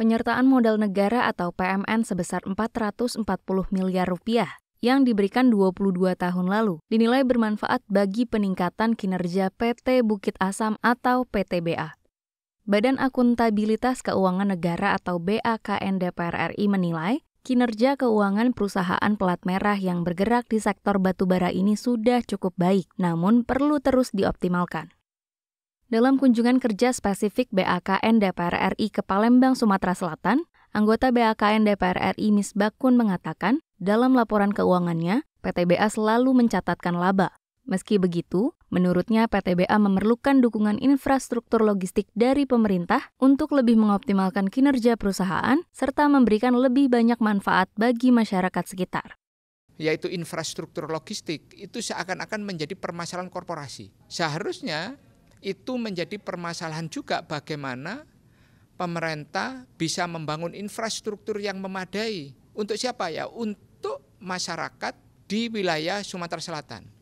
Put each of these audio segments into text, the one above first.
penyertaan modal negara atau PMN sebesar 440 miliar rupiah yang diberikan 22 tahun lalu dinilai bermanfaat bagi peningkatan kinerja PT Bukit Asam atau PTBA. Badan Akuntabilitas Keuangan Negara atau BAKN DPR RI menilai kinerja keuangan perusahaan pelat merah yang bergerak di sektor batubara ini sudah cukup baik, namun perlu terus dioptimalkan. Dalam kunjungan kerja spesifik BAKN DPR RI ke Palembang, Sumatera Selatan, anggota BAKN DPR RI Misbakhun mengatakan, dalam laporan keuangannya, PTBA selalu mencatatkan laba. Meski begitu, menurutnya PTBA memerlukan dukungan infrastruktur logistik dari pemerintah untuk lebih mengoptimalkan kinerja perusahaan serta memberikan lebih banyak manfaat bagi masyarakat sekitar. Yaitu infrastruktur logistik itu seakan-akan menjadi permasalahan korporasi. Seharusnya itu menjadi permasalahan juga bagaimana pemerintah bisa membangun infrastruktur yang memadai. Untuk siapa ya? Untuk masyarakat di wilayah Sumatera Selatan.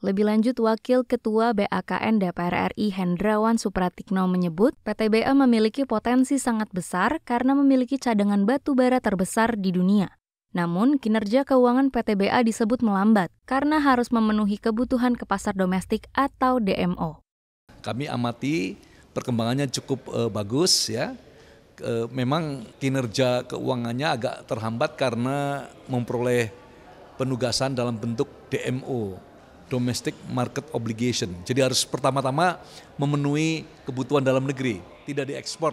Lebih lanjut, Wakil Ketua BAKN DPR RI Hendrawan Supratikno menyebut PTBA memiliki potensi sangat besar karena memiliki cadangan batu bara terbesar di dunia. Namun, kinerja keuangan PTBA disebut melambat karena harus memenuhi kebutuhan ke pasar domestik atau DMO. Kami amati perkembangannya cukup bagus ya. Memang kinerja keuangannya agak terhambat karena memperoleh penugasan dalam bentuk DMO, Domestic Market Obligation. Jadi harus pertama-tama memenuhi kebutuhan dalam negeri, tidak diekspor.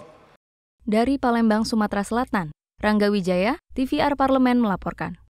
Dari Palembang, Sumatera Selatan, Rangga Wijaya, TVR Parlemen melaporkan.